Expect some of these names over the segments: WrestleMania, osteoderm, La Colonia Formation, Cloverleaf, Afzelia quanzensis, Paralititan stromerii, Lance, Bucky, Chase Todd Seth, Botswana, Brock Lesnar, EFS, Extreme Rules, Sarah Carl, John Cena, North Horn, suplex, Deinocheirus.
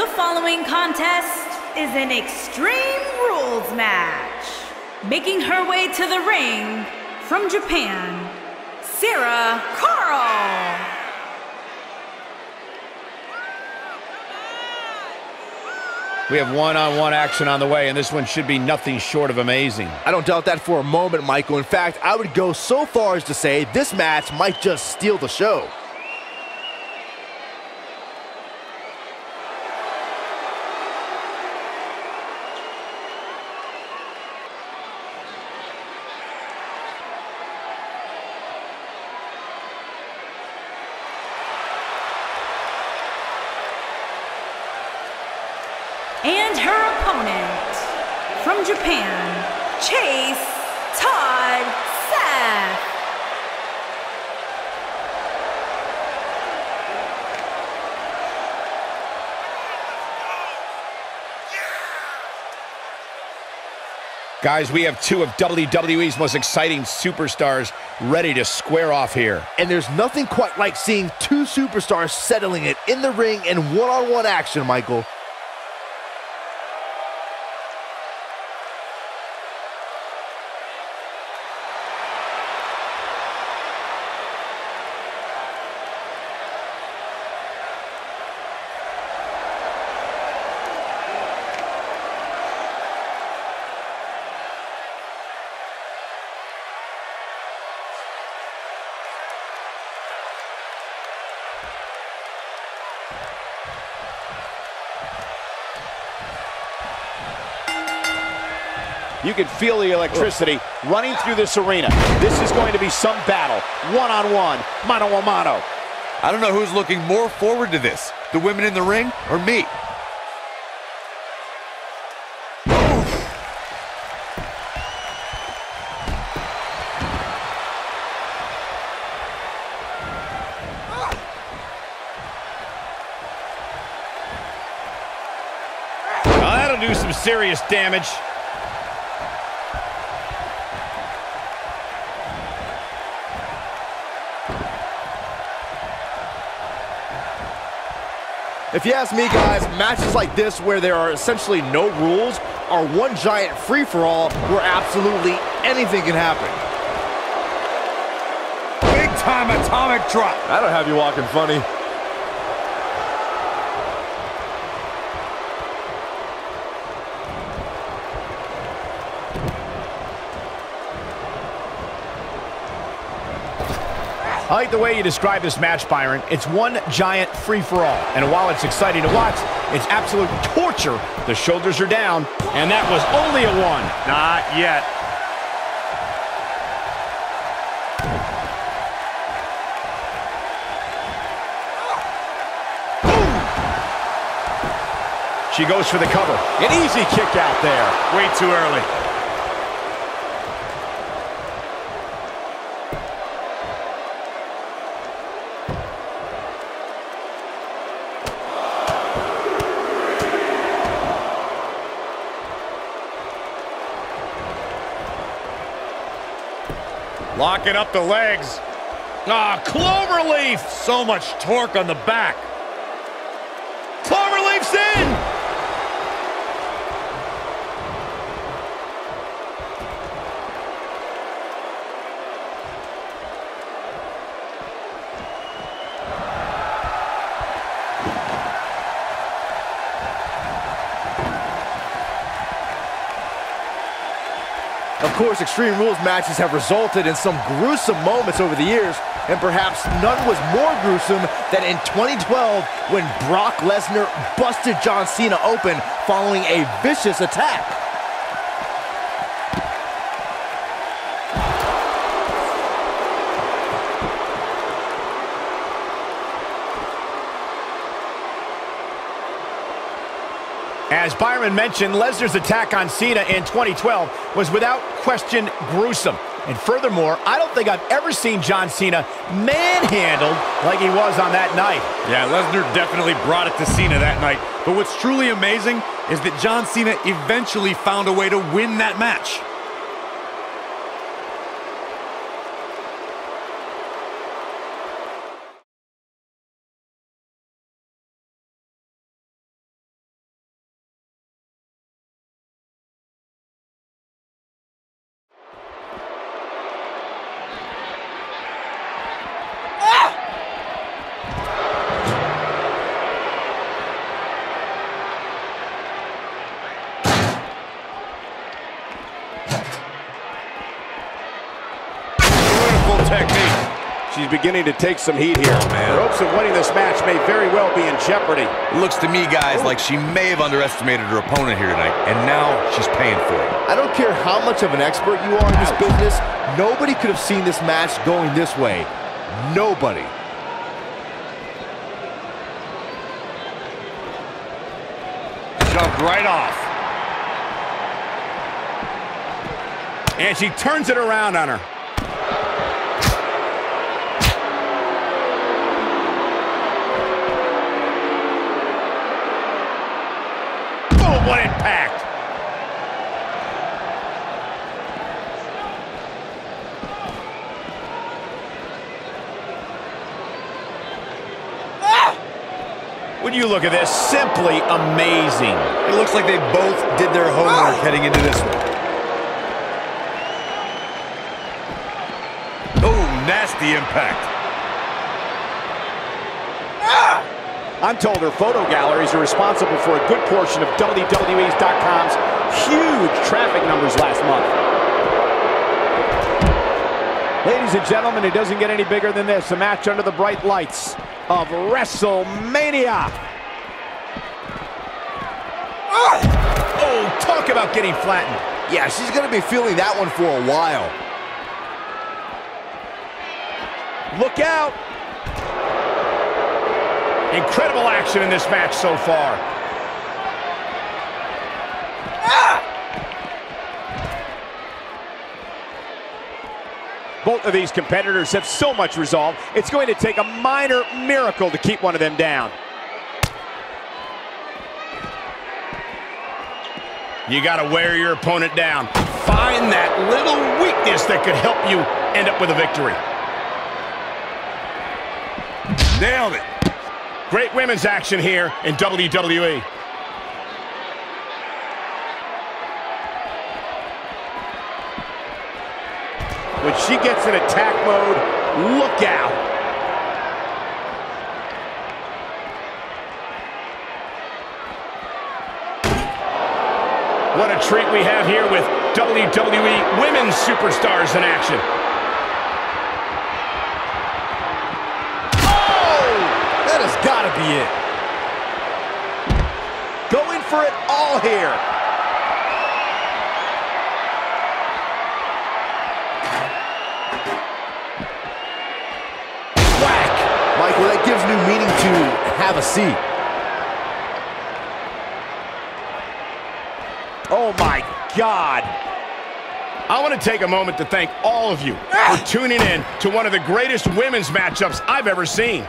The following contest is an Extreme Rules match. Making her way to the ring from Japan, Sarah Carl. We have one-on-one action on the way, and this one should be nothing short of amazing. I don't doubt that for a moment, Michael. In fact, I would go so far as to say this match might just steal the show. And her opponent, from Japan, Chase Todd Seth. Guys, we have two of WWE's most exciting superstars ready to square off here. And there's nothing quite like seeing two superstars settling it in the ring in one-on-one action, Michael. You can feel the electricity running through this arena. This is going to be some battle, one-on-one, mano-a-mano. I don't know who's looking more forward to this, the women in the ring or me. Well, that'll do some serious damage. If you ask me, guys, matches like this where there are essentially no rules are one giant free-for-all where absolutely anything can happen. Big-time atomic drop. That'll have you walking funny. I like the way you describe this match, Byron. It's one giant free-for-all. And while it's exciting to watch, it's absolute torture. The shoulders are down, and that was only a one. Not yet. She goes for the cover. An easy kick out there. Way too early. Locking up the legs. Ah, Cloverleaf! So much torque on the back. Cloverleaf's in! Of course, Extreme Rules matches have resulted in some gruesome moments over the years, and perhaps none was more gruesome than in 2012 when Brock Lesnar busted John Cena open following a vicious attack. As Byron mentioned, Lesnar's attack on Cena in 2012 was without question gruesome. And furthermore, I don't think I've ever seen John Cena manhandled like he was on that night. Yeah, Lesnar definitely brought it to Cena that night. But what's truly amazing is that John Cena eventually found a way to win that match. technique. She's beginning to take some heat here. Oh, man. Her hopes of winning this match may very well be in jeopardy. It looks to me, guys, like she may have underestimated her opponent here tonight, and now she's paying for it. I don't care how much of an expert you are in this business, nobody could have seen this match going this way. Nobody. Jumped right off. And she turns it around on her. Oh, what impact! Ah! Would you look at this? Simply amazing. It looks like they both did their homework heading into this one. Nasty impact. Ah! I'm told her photo galleries are responsible for a good portion of WWE's.com's huge traffic numbers last month. Ladies and gentlemen, it doesn't get any bigger than this. A match under the bright lights of WrestleMania. Ah! Oh, talk about getting flattened. Yeah, she's going to be feeling that one for a while. Look out! Incredible action in this match so far. Ah! Both of these competitors have so much resolve, it's going to take a minor miracle to keep one of them down. You gotta wear your opponent down. Find that little weakness that could help you end up with a victory. Nailed it. Great women's action here in WWE. When she gets in attack mode, look out. What a treat we have here with WWE Women's Superstars in action. Gotta be it. Going for it all here. Whack. Michael, that gives new meaning to have a seat. Oh my God. I want to take a moment to thank all of you for tuning in to one of the greatest women's matchups I've ever seen.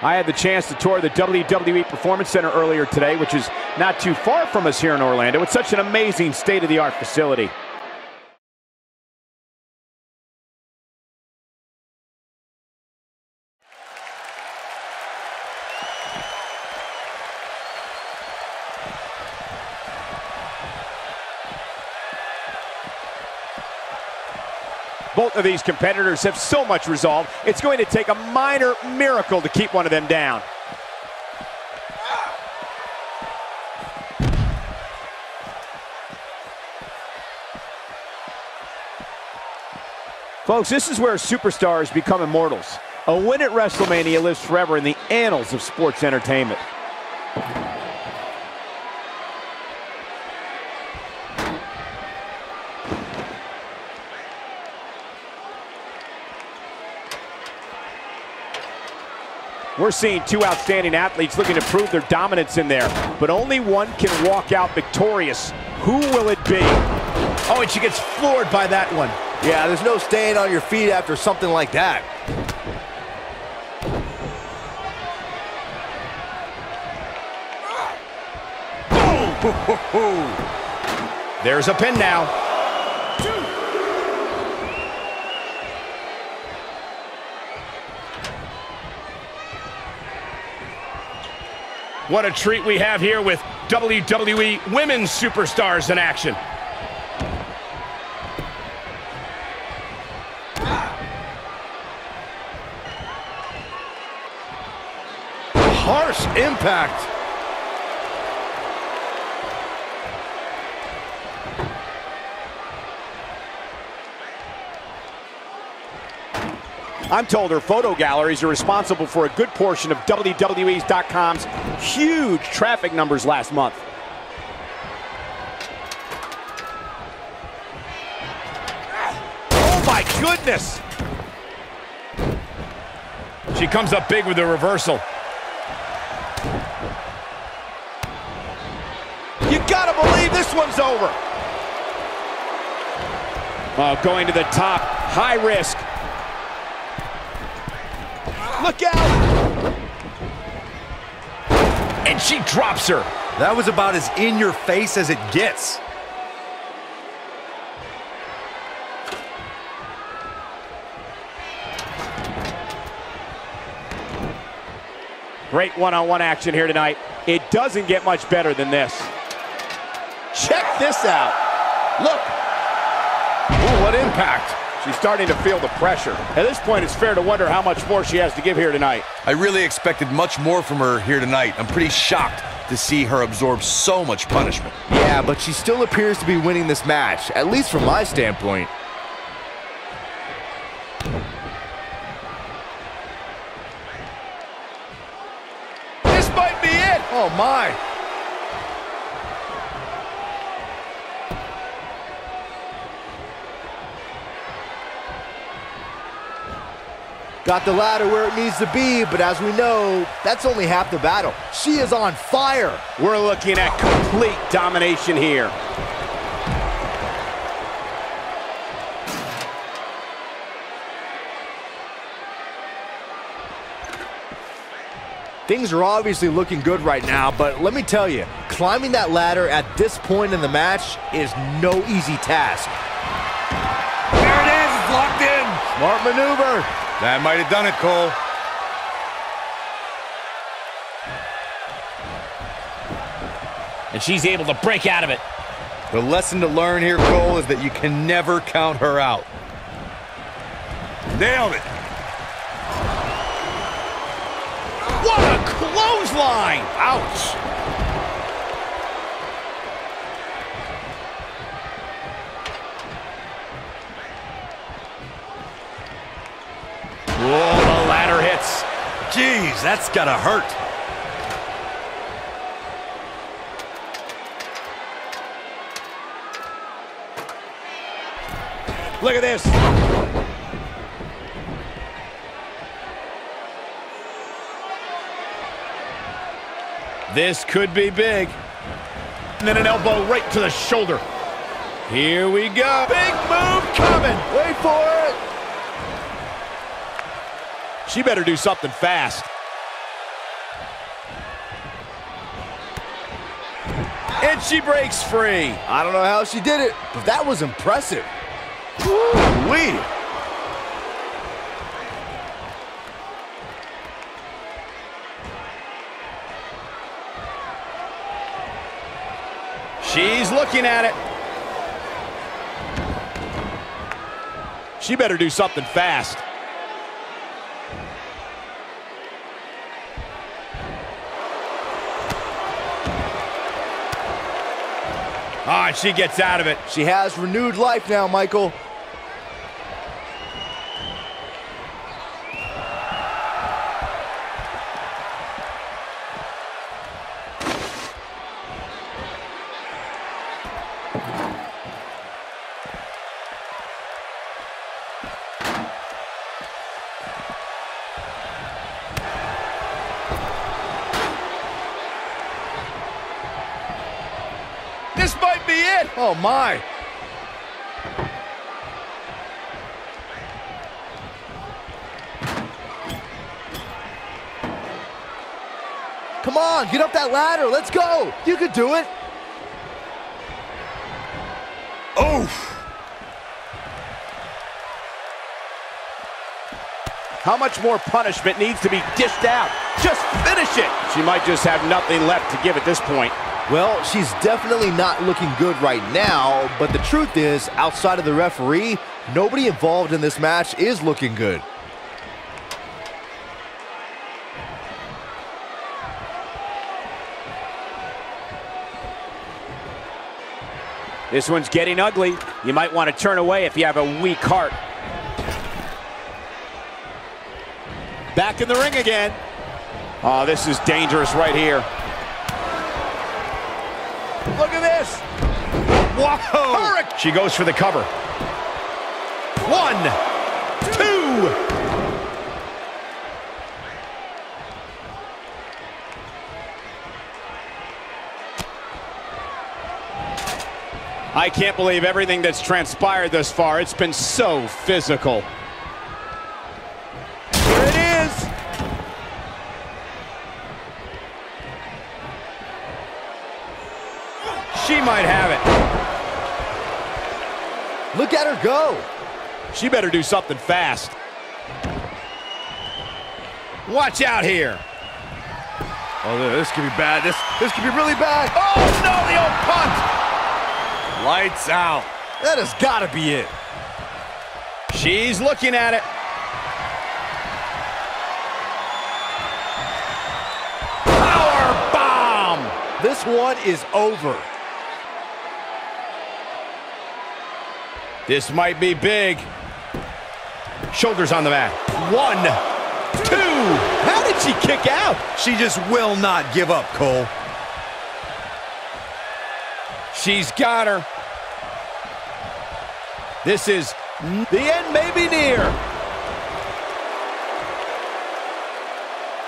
I had the chance to tour the WWE Performance Center earlier today, which is not too far from us here in Orlando. It's such an amazing state-of-the-art facility. Both of these competitors have so much resolve, it's going to take a minor miracle to keep one of them down. Folks, this is where superstars become immortals. A win at WrestleMania lives forever in the annals of sports entertainment. We're seeing two outstanding athletes looking to prove their dominance in there, but only one can walk out victorious. Who will it be? Oh, and she gets floored by that one. Yeah, there's no staying on your feet after something like that. Boom! There's a pin now. What a treat we have here with WWE Women's Superstars in action. Harsh impact. I'm told her photo galleries are responsible for a good portion of WWE's.com's huge traffic numbers last month. Oh my goodness! She comes up big with the reversal. You gotta believe this one's over. Oh, going to the top, high risk. Look out! And she drops her. That was about as in your face as it gets. Great one-on-one action here tonight. It doesn't get much better than this. Check this out. Look. Ooh, what impact. She's starting to feel the pressure. At this point, it's fair to wonder how much more she has to give here tonight. I really expected much more from her here tonight. I'm pretty shocked to see her absorb so much punishment. Yeah, but she still appears to be winning this match, at least from my standpoint. This might be it! Oh, my. Got the ladder where it needs to be, but as we know, that's only half the battle. She is on fire. We're looking at complete domination here. Things are obviously looking good right now, but let me tell you, climbing that ladder at this point in the match is no easy task. There it is, it's locked in. Smart maneuver. That might have done it, Cole. And she's able to break out of it. The lesson to learn here, Cole, is that you can never count her out. Nailed it. What a clothesline! Ouch. Whoa, the ladder hits. Jeez, that's gotta hurt. Look at this. This could be big. And then an elbow right to the shoulder. Here we go. Big move coming. Wait for it. She better do something fast. And she breaks free. I don't know how she did it, but that was impressive. Woo-wee. She's looking at it. She better do something fast. Oh, and she gets out of it. She has renewed life now, Michael. This might be it. Oh, my. Come on, get up that ladder. Let's go. You could do it. Oof. How much more punishment needs to be dished out? Just finish it. She might just have nothing left to give at this point. Well, she's definitely not looking good right now, but the truth is, outside of the referee, nobody involved in this match is looking good. This one's getting ugly. You might want to turn away if you have a weak heart. Back in the ring again. Oh, this is dangerous right here. Look at this. Whoa. Hurricane. She goes for the cover. 1, 2. I can't believe everything that's transpired thus far. It's been so physical. Here it is. She might have it. Look at her go. She better do something fast. Watch out here. Oh, this could be bad. This could be really bad. Oh, no, the old punt. Lights out. That has got to be it. She's looking at it. Power bomb. This one is over. This might be big. Shoulders on the mat. 1, 2. How did she kick out? She just will not give up, Cole. She's got her. This is the end, maybe near.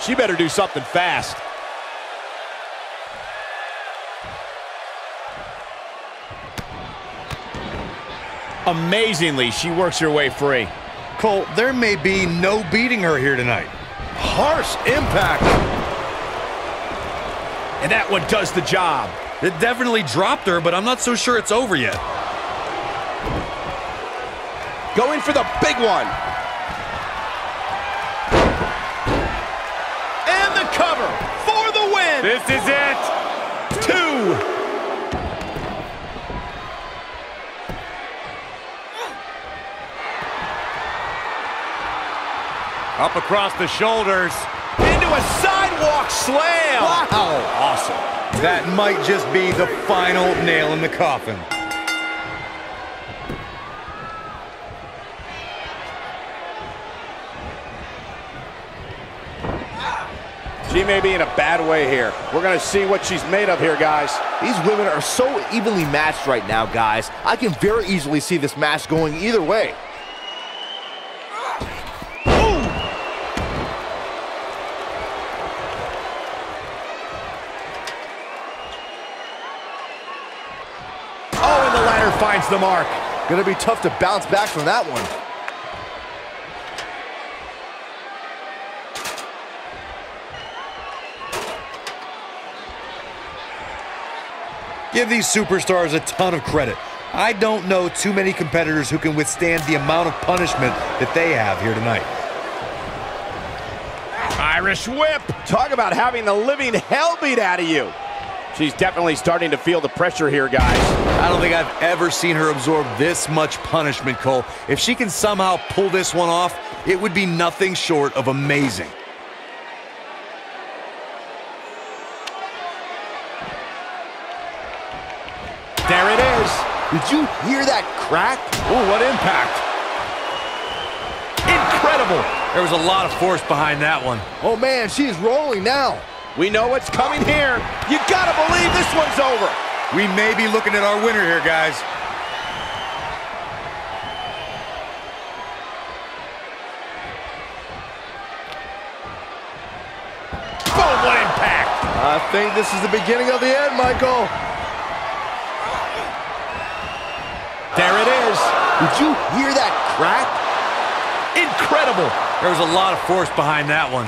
She better do something fast. Amazingly, she works her way free. Cole, there may be no beating her here tonight. Harsh impact. And that one does the job. It definitely dropped her, but I'm not so sure it's over yet. Going for the big one. And the cover for the win. This is it. 2. Up across the shoulders. Into a sidewalk slam. Wow. Awesome. That might just be the final nail in the coffin. She may be in a bad way here. We're going to see what she's made of here, guys. These women are so evenly matched right now, guys. I can very easily see this match going either way. Finds the mark. Gonna be tough to bounce back from that one. Give these superstars a ton of credit. I don't know too many competitors who can withstand the amount of punishment that they have here tonight. Irish whip. Talk about having the living hell beat out of you. She's definitely starting to feel the pressure here, guys. I don't think I've ever seen her absorb this much punishment, Cole. If she can somehow pull this one off, it would be nothing short of amazing. There it is. Did you hear that crack? Oh, what impact. Incredible. There was a lot of force behind that one. Oh, man, she's rolling now. We know what's coming here. You gotta believe this one's over. We may be looking at our winner here, guys. Boom, what impact! I think this is the beginning of the end, Michael. There it is. Did you hear that crack? Incredible. There was a lot of force behind that one.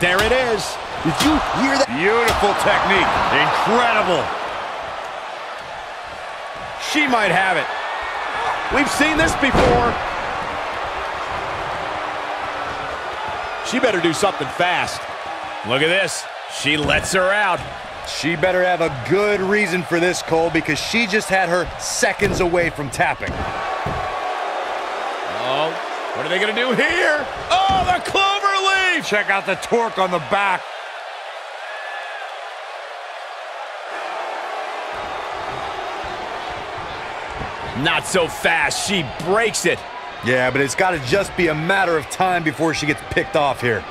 There it is. Did you hear that? Beautiful technique. Incredible. She might have it. We've seen this before. She better do something fast. Look at this. She lets her out. She better have a good reason for this, Cole, because she just had her seconds away from tapping. Oh, what are they going to do here? Oh, the Cloverleaf! Check out the torque on the back. Not so fast. She breaks it. Yeah, but it's got to just be a matter of time before she gets picked off here.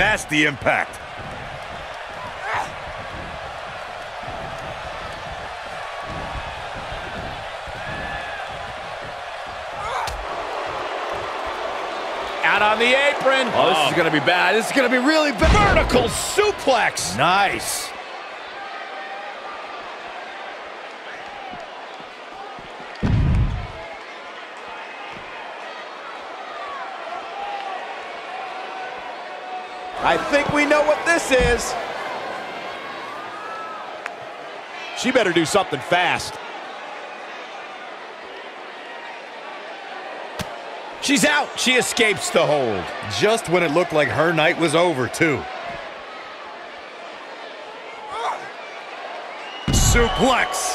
nasty impact. Out on the apron. Oh, this is going to be bad. This is going to be really bad. Vertical suplex. Nice. I think we know what this is. She better do something fast. She's out. She escapes the hold. Just when it looked like her night was over, too. Suplex.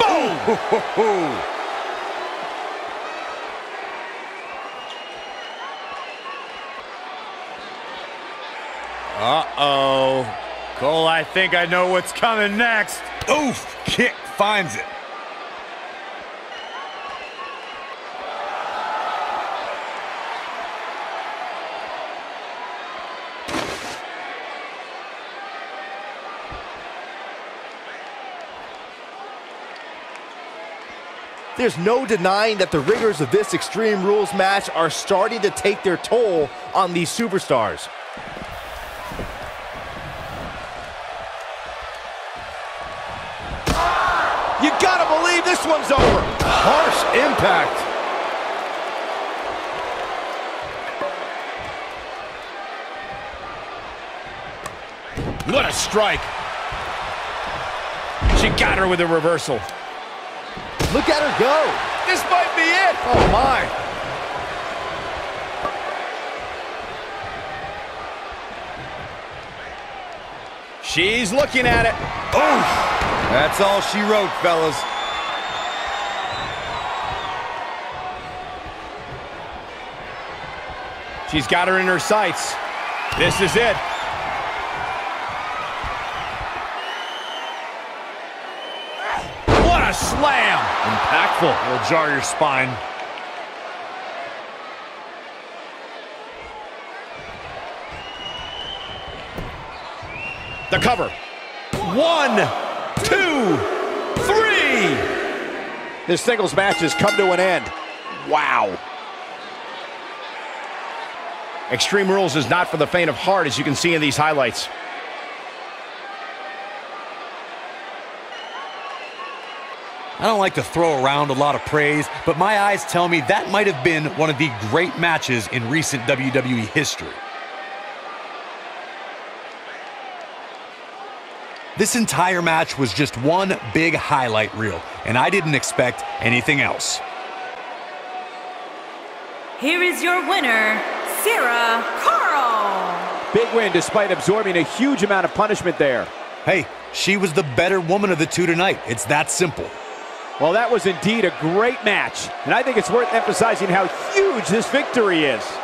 Boom! Ho, ho, ho. Uh-oh. Cole, I think I know what's coming next. Oof! Kick finds it. There's no denying that the rigors of this Extreme Rules match are starting to take their toll on these superstars. You gotta believe this one's over. Harsh impact. What a strike. She got her with a reversal. Look at her go. This might be it. Oh, my. She's looking at it. Oof. That's all she wrote, fellas. She's got her in her sights. This is it. What a slam! Impactful. It'll jar your spine. The cover. One. 2, 3. This singles match has come to an end. Wow. Extreme Rules is not for the faint of heart, as you can see in these highlights. I don't like to throw around a lot of praise, but my eyes tell me that might have been one of the great matches in recent WWE history. This entire match was just one big highlight reel, and I didn't expect anything else. Here is your winner, Sarah Carl. Big win despite absorbing a huge amount of punishment there. Hey, she was the better woman of the two tonight. It's that simple. Well, that was indeed a great match, and I think it's worth emphasizing how huge this victory is.